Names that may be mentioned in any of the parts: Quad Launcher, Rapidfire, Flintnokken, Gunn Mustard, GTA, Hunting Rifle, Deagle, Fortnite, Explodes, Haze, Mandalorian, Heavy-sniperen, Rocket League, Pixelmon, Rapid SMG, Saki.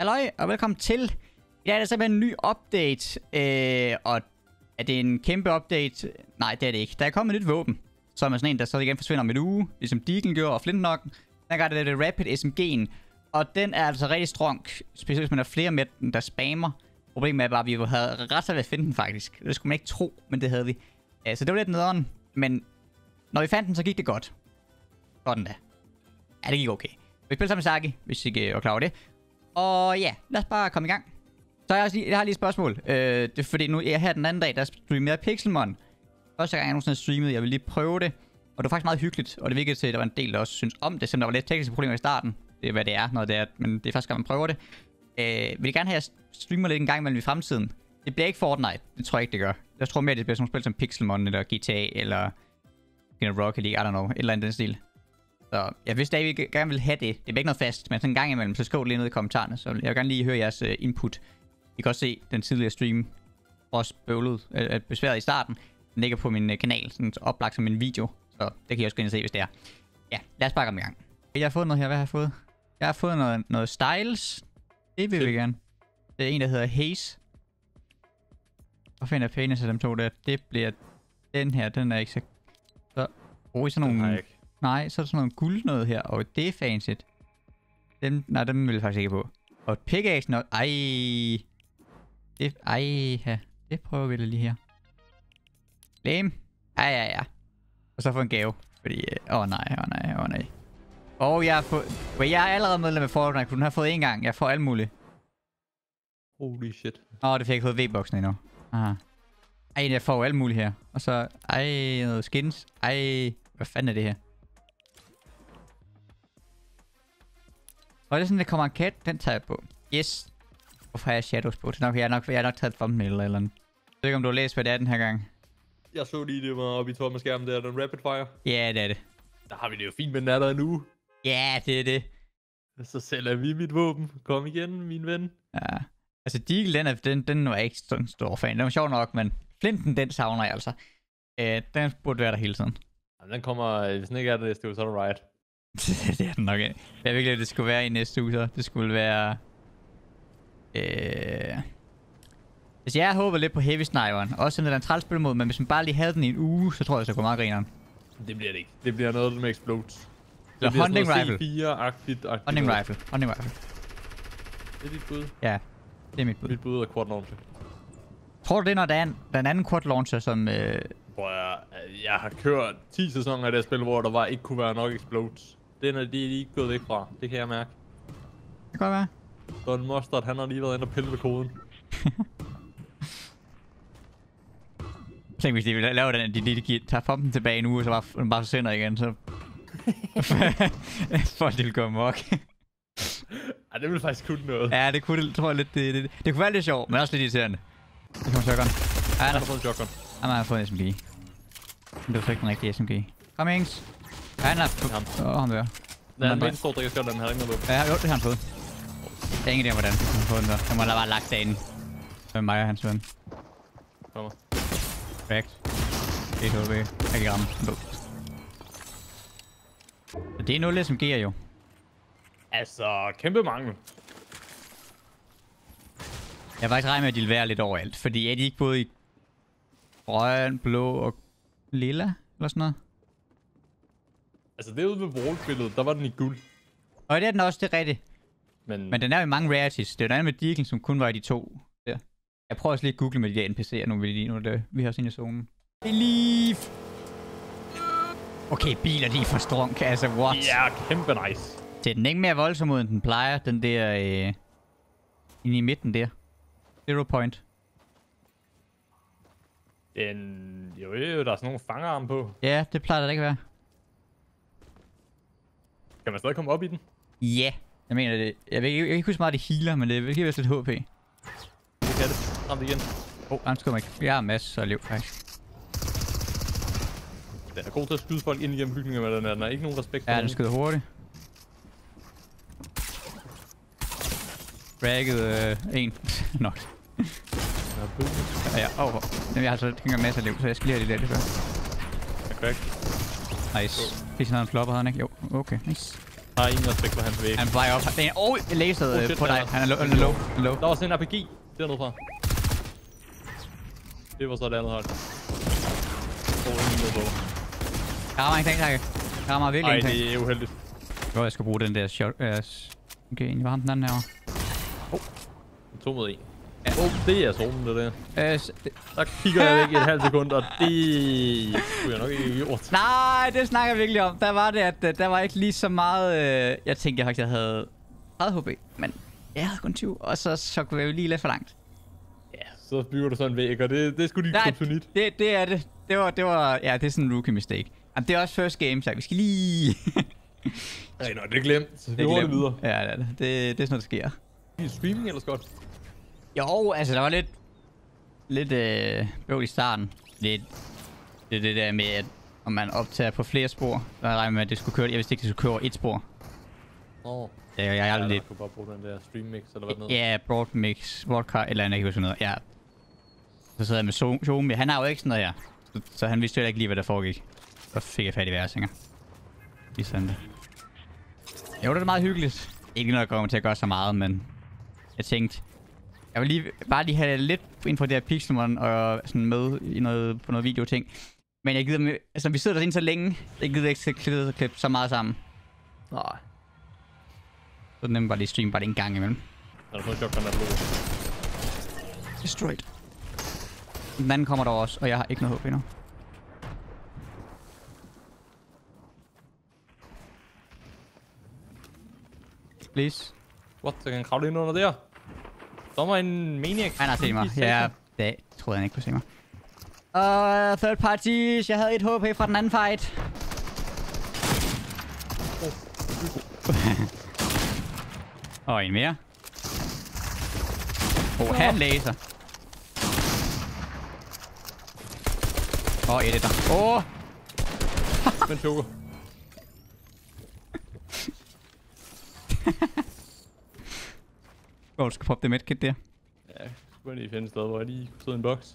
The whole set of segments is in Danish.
Halløj, og velkommen til. I dag er der simpelthen en ny update, og er det en kæmpe update? Nej, det er det ikke. Der er kommet et nyt våben, som er sådan en, der så igen forsvinder om en uge, ligesom Deagle gjorde og Flintnokken. Der gør det Rapid SMG'en, og den er altså rigtig strong, specielt hvis man har flere med den, der spammer. Problemet er bare, at vi havde ret svært ved at finde den faktisk. Det skulle man ikke tro, men det havde vi. Så det var lidt nederen, men når vi fandt den, så gik det godt. Godt endda. Ja, det gik okay. Vi spiller sammen med Saki, hvis I ikke var klar over det. Og ja, lad os bare komme i gang. Så har jeg, jeg har lige et spørgsmål. Det er fordi nu her den anden dag, der streamede Pixelmon. Første gang jeg nogensinde streamede, jeg ville lige prøve det. Og det var faktisk meget hyggeligt, og det virkede til, at der var en del, der også synes om det. Selvom der var lidt tekniske problemer i starten. Det er hvad det er, når det er, men det er første gang man prøver det. Vil I gerne have, at jeg streamer lidt en gang imellem i fremtiden? Det bliver ikke Fortnite, det tror jeg ikke det gør. Jeg tror mere, det bliver sådan nogle spil som Pixelmon, eller GTA, eller Rocket League, I don't know, et eller andet den stil. Så jeg vidste, at I gerne vil have det. Det er ikke noget fast, men sådan en gang imellem, så skriv lige ned i kommentarerne. Så jeg vil gerne lige høre jeres input. I kan også se den tidligere stream, også bøvlet, besværet i starten. Den ligger på min kanal, sådan oplagt som en video. Så det kan I også gå ind og se, hvis det er. Ja, lad os bare komme i gang. Jeg har fået noget her, hvad har jeg fået? Jeg har fået noget styles. Det vil vi gerne. Det er en, der hedder Haze. Og finder penis af dem to der. Det bliver den her, den er ikke så... Så bruger I sådan nogle... Nej, så er der sådan noget guld noget her, og det er fancy. Dem, nej, dem vil jeg faktisk ikke på. Og et pickaxe noget, ej. Det, ej, ja. Det prøver vi da lige her. Lame. Ej, ja, ja. Og så få en gave, fordi, åh nej. Og jeg har fået, men jeg er allerede medlem af Fortnite, for den har jeg fået en gang, jeg får alt muligt. Holy shit. Åh, det fik jeg ikke fået V-boksen endnu. Aha. Ej, jeg får alt muligt her. Og så, ej, noget skins. Ej, hvad fanden er det her? Og det er sådan, der kommer en kat, den tager jeg på. Yes. Hvorfor har jeg shadows på? Det er nok, jeg har nok taget et thumbnail eller andet. Jeg ved ikke, om du har læst, hvad det er den her gang. Jeg så lige, det var oppe i tomme skærmen der, den Rapidfire. Ja, yeah, det er det. Der har vi det jo fint, men den er der endnu. Ja, yeah, det er det. Så sælger vi mit våben. Kom igen, min ven. Ja. Altså, Deagle, den var ikke sådan en stor fan. Den var sjov nok, men Flinten, den savner jeg altså. Den burde være der hele tiden. Jamen, den kommer, hvis den ikke er der, så er det right. Det er den nok ikke. Jeg ved ikke, at det skulle være i næste uge, så. Det skulle være... Altså, jeg håber lidt på Heavy-sniperen. Også sådan en trælspilmod, men hvis man bare lige havde den i en uge, så tror jeg, så går meget grineren. Det bliver det ikke. Det bliver noget med Explodes. Eller Hunting Rifle. Hunting Rifle. Det er dit bud? Ja, det er mit bud. Mit bud er Quad Launcher. Tror du det, når der er en anden Quad Launcher, som... Prøv at, jeg har kørt 10 sæsoner af det spil, hvor der bare ikke kunne være nok Explodes. Den er de ikke gået væk fra. Det kan jeg mærke. Det kan godt være. Gunn Mustard, han har lige været inde og pille ved koden. Tænk, hvis de ville lave den, at de lige tager pumpen tilbage en uge, så bare forsvinder igen, så... Folk ville gå mok. Ej, det ville faktisk kunne noget. Ja, det kunne, tror jeg lidt, det kunne være lidt sjovt, men også lidt irriterende. Der kommer shotgun. Ja, han har fået en shotgun. Jamen, han har fået en SMG. Men det var ikke den rigtige SMG. Kom, Ings. Ja, han har... Åh, ham der. Det er en mindst stor drikkeskjold, den har ikke noget løb. Ja, jo, det har han fået. Jeg er ingen idé om, hvordan han har fået den der. Han må da bare lagt derinde. Hvem mig og hans ven. Kommer. Perfekt. 1 HP. Jeg kan ramme. Så det er 0 SMG'er jo. Altså, kæmpe mangel. Jeg var ikke regnet med, at de ville være lidt overalt. Fordi er de ikke både i... grøn, blå og lilla, eller sådan noget. Altså det ude ved wallbilledet, der var den i guld. Og det er den også, det er rigtigt. Men den er jo i mange rarities. Det er jo den med Deagle, som kun var i de to der. Jeg prøver også lige at google med de der NPC'er nu, vi har os ind i zonen. Believe! Okay, biler de er for strong, altså what? Ja, yeah, kæmpe nice. Det er den ikke mere voldsom ud, end den plejer, den der... inde i midten der. 0 point. Den... Jo, der er sådan nogle fangerarme på. Ja, det plejer det da ikke at være. Kan man stadig komme op i den? Ja, yeah, jeg mener det. Jeg kan ikke huske meget, at det healer, men det giver vist lidt HP. Det kan det. Ramt igen. Åh, han skyder mig ikke. Jeg har masser af liv, faktisk. Den er god til at skyde folk ind igennem bygninger, men den er ikke nogen respekt for. Ja, den skyder hurtigt. Raggede en. Nok. Ja, over. Jamen, jeg har altså ikke engang masser af liv, så jeg skal lige have det der, det før. Nice. Fik sådan en flopper, havde han ikke? Jo, okay, nice. Der er ingen respekt for hans væg. Han plejer op. Åh, laseret på dig. Han er low. Der var sådan en RPG dernede fra. Det var så et andet hold. Åh, det er min måde på. Jeg rammer ikke, tak. Jeg rammer virkelig ikke. Ej, det er uheldigt. Jo, jeg skal bruge den der shot. Okay, egentlig var ham den anden herovre. Åh. 2 mod 1. Åh, det er zonen, det der. Der kigger jeg væk i et halvt sekund, og det kunne jeg nok ikke have gjort. Nej, det snakker jeg virkelig om. Der var det, at der var ikke lige så meget... Jeg tænkte faktisk, jeg havde 30 HP, men jeg havde kun 20, og så kunne jeg jo lige lidt for langt. Ja, så bygger du sådan en væg, og det er sgu lige kryptonit. Nej, det er det. Det var... Ja, det er sådan en rookie mistake. Jamen, det er også first game, så vi skal lige... Nej, nå, det er glemt. Vi hurtigt videre. Ja, det er det. Det er sådan noget, der sker. Er streaming eller godt? Jo, altså der var lidt bøvl i starten. Det er det der med, at om man optager på flere spor, så jeg regner med, at det skulle køre. Jeg vidste ikke, det skulle køre over et spor. Åh. Ja, jeg er lidt... Jeg kunne bare bruge den der stream mix eller hvad noget. Ja, broad mix, broadcast eller andet, jeg kan huske noget. Ja. Så sad jeg med Zoom. Han har jo ikke sådan noget her. Så han vidste jo ikke lige, hvad der foregik. Så fik jeg fat i værsinger. Lige sådan det. Jo, det er meget hyggeligt. Ikke noget, der kommer til at gøre så meget, men... Jeg tænkte... Jeg vil bare lige have lidt ind på det her Pixelmon og sådan med i noget, på noget video-ting. Men jeg gider med, altså vi sidder der ind så længe, jeg gider ikke klippe så meget sammen. Nå. Så nemt bare lige streame bare en gang imellem. Er der fået job, der er blod? Destroyed. Den anden kommer der også, og jeg har ikke noget håb endnu. Please. What? Så kan han kravle ind under der? Der var en maniac. Han har set mig. Ja, det troede han ikke kunne se mig. Third parties. Jeg havde et HP fra den anden fight. Og en mere. Han laser. Og editor. Men choker. Du skal poppe det medkit der. Ja, jeg skulle lige finde et sted, hvor jeg lige kunne sidde i en boks.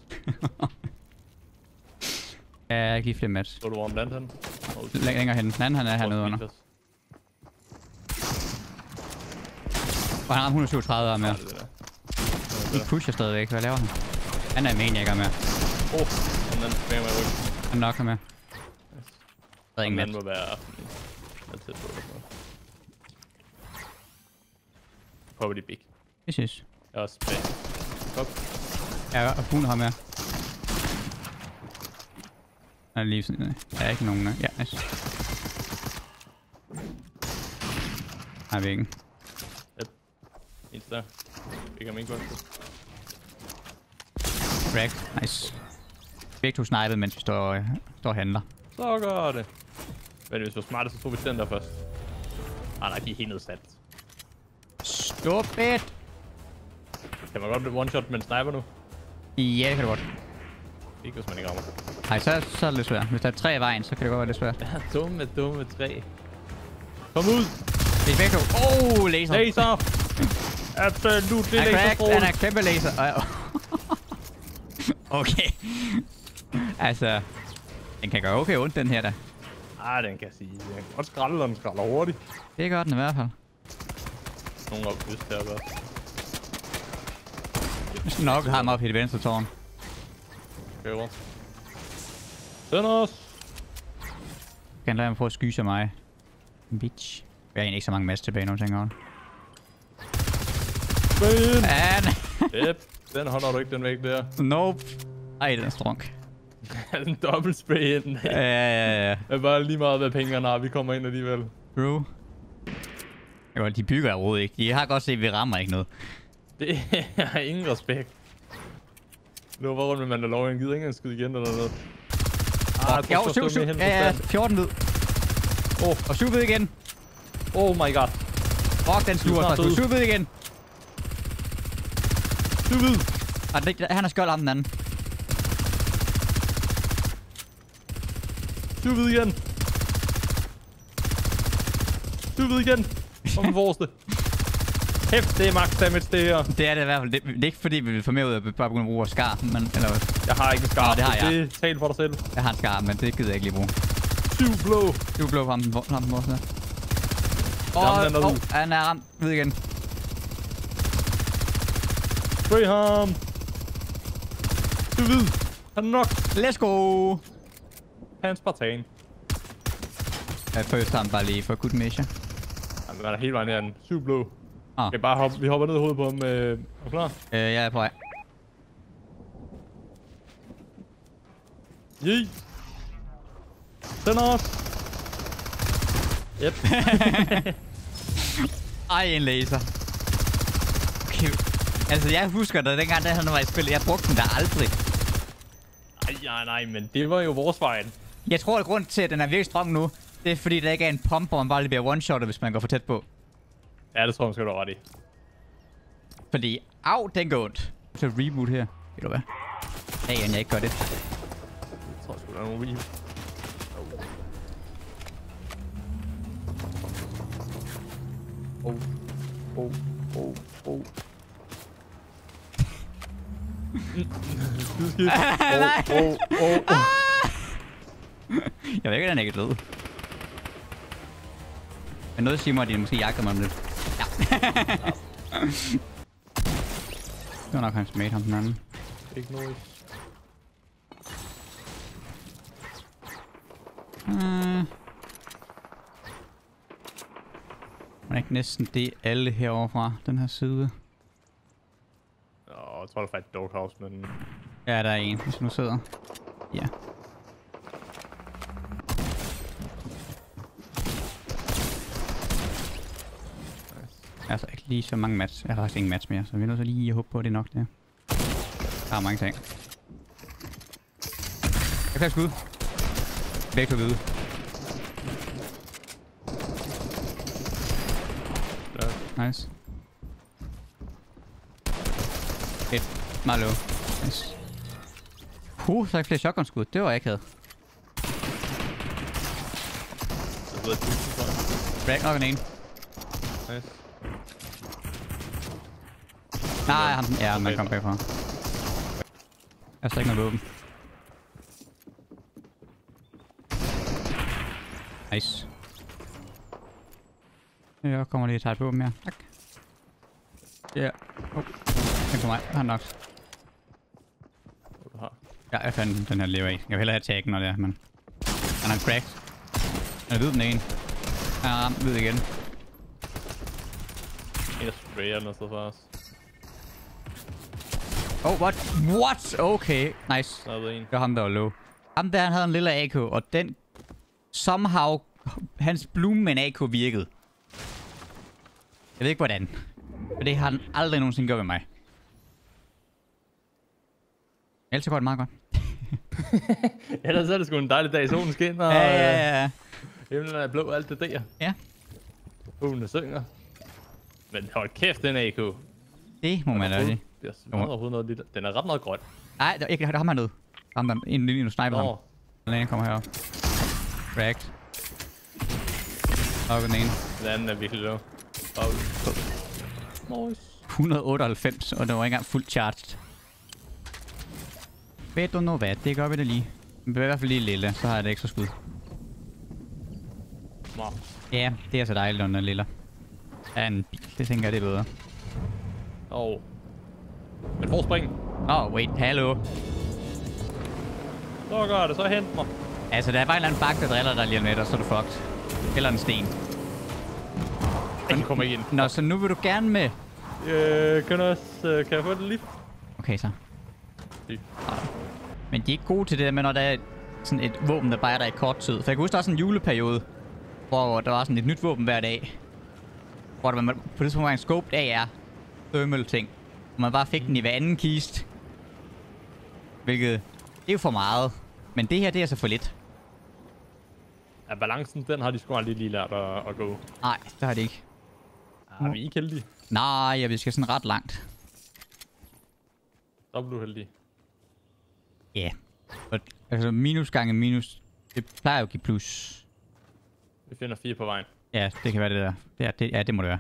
Ja, jeg kan lige flere match. Så du var om landet henne? Længere henne. Den anden, han er hernede under. Og han ramte 137 mere. De pusher stadigvæk. Hvad laver han? Han er maniaker med. Den fænger mig i ryggen. Han knocker med. Der er ingen match. Den må være... Jeg prøver de big. Jeg synes. Jeg er også bag. Kom. Ja, og hun har med. Der er lige sådan en. Der er ikke nogen der. Ja, nice. Der er væggen. Yep. En større. Væg om en godt. Rack. Nice. Væg to snipede, mens vi står og handler. Så gør det. Men hvis vi var smarte, så tog vi den der først. Nej, de er helt nedsat. Stop it! Kan man godt blive one-shot med en sniper nu? Ja, det kan det godt. Ikke hvis man ikke rammer. Nej, så er det lidt svært. Hvis der er 3 i vejen, så kan det godt være lidt svært. Ja, dumme 3. Kom ud! Det er væk. Laser! Laser! Absolut, det er laserstrålen! Han er kæmpe laser! Okay. Altså... Den kan gøre okay ondt, den her da. Ej, den kan sige. Den kan godt skralde, og den skralder hurtigt. Det gør den i hvert fald. Nogen op øst heroppe. Nok har ham op i det venstre tårn. Køber. Send os! Kan lade ham få at skyde sig mig. Bitch. Jeg har egentlig ikke så mange match tilbage nu, tænker jeg. Yep, den holder du ikke den væk der. Nope. Ej, den er strunk. Den dobbelt spray ind. Ja. Det er bare lige meget, hvad pengene har. Vi kommer ind alligevel. True. Jo, de bygger overhovedet ikke. De har godt set, at vi rammer ikke noget. Det er ingen respekt. Nu var rundt med Mandalorian. Gider ikke engang skyde igen eller noget. Jo, 7-7. Ja, 14 hvid. Og 7 hvid igen. Oh my god. Fuck, den sluger sig. 7 hvid igen. 7 hvid. Han har skjold om den anden. 7 hvid igen. 7 hvid igen. Om den forreste. Hæft, det er max damage, det her. Det er det i hvert fald. Det er ikke fordi, vi vil få mere ud af bare begynde at bruge skar, men eller hvad? Jeg har ikke en skar. Nå, det har jeg. Det tal for dig selv. Jeg har en skar, men det gider jeg ikke lige bruge. 7 blå. 7 blå på ham, den forreste. Han er ramt ned igen. Free ham. Du ved. Han er nok. Let's go. Hans Spartan. Jeg første ham bare lige for good measure. Jamen, der er helt vejen ned af den. 7 blå. Ah. Okay, bare hoppe. Vi hopper ned i hovedet på ham. Er du klar? Jeg er på vej. Yeee. Send os. Yep. Ej, en laser. Okay. Altså, jeg husker da dengang, da han var i spil. Jeg brugte den der aldrig. Nej, men det var jo vores vej. Jeg tror, at grunden til, at den er virkelig strong nu, det er fordi, der ikke er en pump, hvor man bare lige bliver one-shotter, hvis man går for tæt på. Ja, det tror jeg, man skal være ret i. Fordi, au, den går ondt. Så reboot her. Ved du hvad? Ja, jeg ikke gør det. Jeg tror sgu, der er nogen reboot. Oh. Jeg ved ikke, at han ikke er død. Men noget siger mig, at de måske jagter mig om lidt. Ja. Det var nok hans mate, ham den anden. Ikke noget. Man ikke næsten det alle herovre fra den her side. Jeg tror, der er faktisk doghouse, men... Ja, der er en, hvis nu sidder. Ja. Altså ikke lige så mange match. Jeg har faktisk ingen match mere, så vi er nødt til lige at håbe på, at det er nok det her. Der er mange ting. Jeg kan skud. Væk på hvide. Nice. Et meget low. Nice. Så er ikke flere shotgunskud. Det var akavet. Break nok en. Nice. Nej, ham den. Ja, man kom bagfra. Jeg har slet ikke noget våben. Nice. Jeg kommer lige tæt på mere. Tak. Ja. Den for mig. Han nok. Ja, jeg fandt den her lever i. Jeg vil hellere have taggen, når det er, men... Han er cracked. Han er hvid den ene. Han er ramt hvid igen. Jeg sprayer den også for os. Oh, what? What? Okay. Nice. Det var ham, der var low. Ham der, han havde en lille AK, og den... Somehow... Hans bloom med en AK virkede. Jeg ved ikke hvordan, for det har han aldrig nogensinde gjort med mig. Ellers går det meget godt. Ellers er det sgu en dejlig dag, solen skinner, og himlen er blå og alt det der. Ja. Fuglene synger. Men hold kæft, den AK. Det må man da sige. Det er smadret noget lidt. Den er ret meget grøn. Nej, det er ikke. Der ham hernede. Rammer ham. Inden lige nu sniper ham. Den ene kommer herop. Cracked. Og den ene. Den anden er virkelig low. Nice. 198, og det var ikke engang fuldt charged. Ved du nu hvad? Det gør vi da lige. Men i hvert fald lige lille, så har jeg det ekstra skud. Ja, det er så dejligt under lille. Ja, en bil, det tænker jeg, det er bedre. Men forspring. Wait, hallo. Så gør det, så hent mig. Altså, der er bare en eller anden bak, der driller dig lige om lidt, og så er du fucked. Eller en sten. Kommer igen. Nå, så nu vil du gerne med. Kan jeg få det lift? Okay, så. Men de er ikke gode til det, men når der er sådan et våben, der bare er der i kort tid. For jeg kan huske, der var sådan en juleperiode, hvor der var sådan et nyt våben hver dag. Hvor der var på det tidspunkt var en scoped AR thermal ting. Og man bare fik den i hver anden kiste. Hvilket, det er jo for meget. Men det her, det er så for lidt. Ja, balancen, den har de sgu aldrig lige lært at gå. Nej, det har de ikke. Er vi ikke heldige? Nej, vi skal sådan ret langt. Så bliver du heldig. Ja. Altså minus gange minus, det plejer jo at give plus. Vi finder 4 på vejen. Ja, det kan være det der. Det må det være.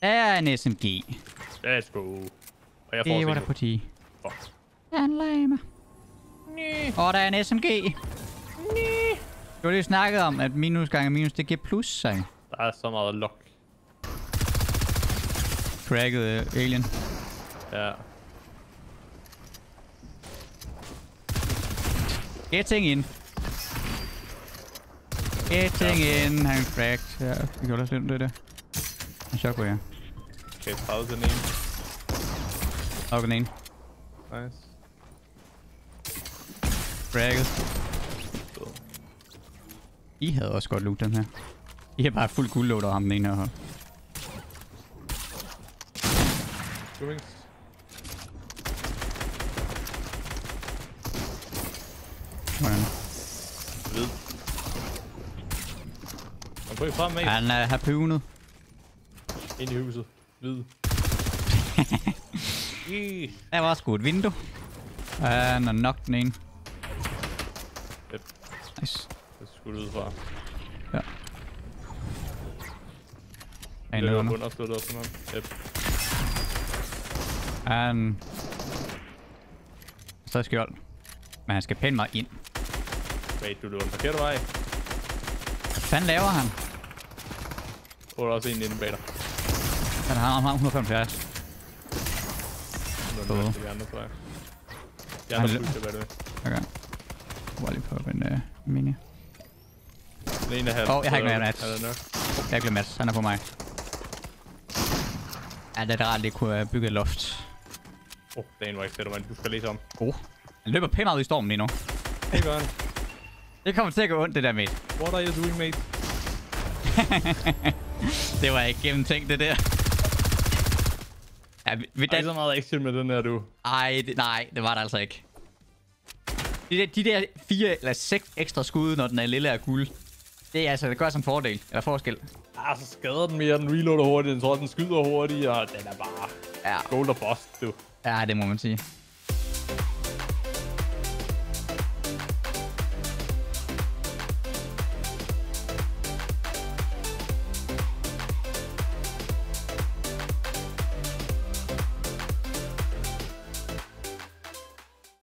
Der er en SMG. Let's go. Og jeg får det var der på 10. Fuck. Der er en lamer. Og der er en SMG. Du har lige snakket om, at minus gange minus, det giver plus, sang. Der er så meget lock. Cracket alien. Ja. Getting in. Getting in. Han cracked. Ja, det gjorde da slemt det der. En shotgun, ja. Okay, 30 name. Lock name. Nice. Cracket. I havde også godt loot den her. I har bare fuld guldloot over ham den ene her. Hvordan? Hvid. Han går frem med. Han er harpunet. Ind i huset. Hvid. Der var også godt vindue. Han er nok den ene. Yep. Nice. Det skulle ud fra. Ja. Han er under. Understøttet op sådan noget. Yep. Han... Så er skjold. Men han skal pænt meget ind. Wait, du løber den forkerte vej. Hvad fanden laver han? Åh, der er også en inde bag dig. Han har ham 175. Sådan. Det er de andre, tror jeg. Jeg har fuldt tilbage det. Okay. Bare lige på en mini. Den her. Åh, jeg har ikke glemt Mats. Jeg har glemt Mats. Han er på mig. Ja, det er rart, at det kunne bygge et loft. Åh, det er en rigtig mand. Du skal læse om. Åh. Han løber pænt meget i stormen lige nu. Det gør han. Det kommer til at gå ondt, det der, mate. What are you doing, mate? Det var ikke gennemtænkt, det der. Ja, vi der er så meget action med den her, du. Ej, det, nej, det var der altså ikke. De der 4 eller 6 ekstra skud, når den er lille og guld. Det er altså, det gør som fordel. Eller forskel. Ah, så skader den mere, den reloader hurtigt, den tror den skyder hurtigt, og den er bare... Ja. Gold og bust, du. Ja, det må man sige.